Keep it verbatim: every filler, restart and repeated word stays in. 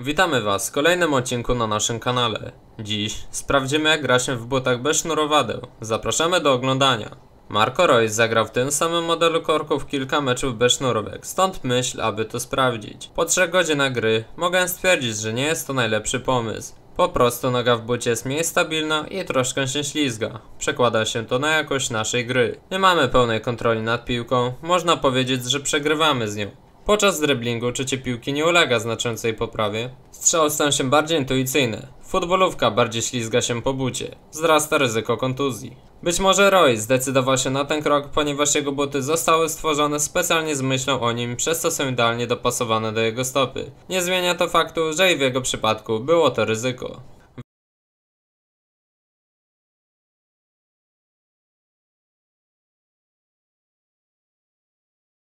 Witamy Was w kolejnym odcinku na naszym kanale. Dziś sprawdzimy, jak gra się w butach bez sznurowadeł. Zapraszamy do oglądania. Marco Royce zagrał w tym samym modelu korków kilka meczów bez sznurówek, stąd myśl, aby to sprawdzić. Po trzech godzinach gry mogę stwierdzić, że nie jest to najlepszy pomysł. Po prostu noga w bucie jest mniej stabilna i troszkę się ślizga. Przekłada się to na jakość naszej gry. Nie mamy pełnej kontroli nad piłką, można powiedzieć, że przegrywamy z nią. Podczas driblingu czycie piłki nie ulega znaczącej poprawie, strzały stają się bardziej intuicyjne, futbolówka bardziej ślizga się po bucie, wzrasta ryzyko kontuzji. Być może Royce zdecydował się na ten krok, ponieważ jego buty zostały stworzone specjalnie z myślą o nim, przez co są idealnie dopasowane do jego stopy. Nie zmienia to faktu, że i w jego przypadku było to ryzyko.